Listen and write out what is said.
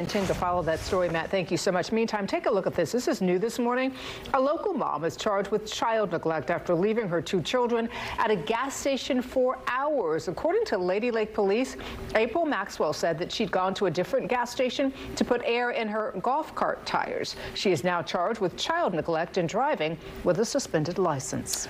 Intend to follow that story, Matt. Thank you so much. Meantime, take a look at this. This is new this morning. A local mom is charged with child neglect after leaving her two children at a gas station for hours. According to Lady Lake police, April Maxwell said that she'd gone to a different gas station to put air in her golf cart tires. She is now charged with child neglect and driving with a suspended license.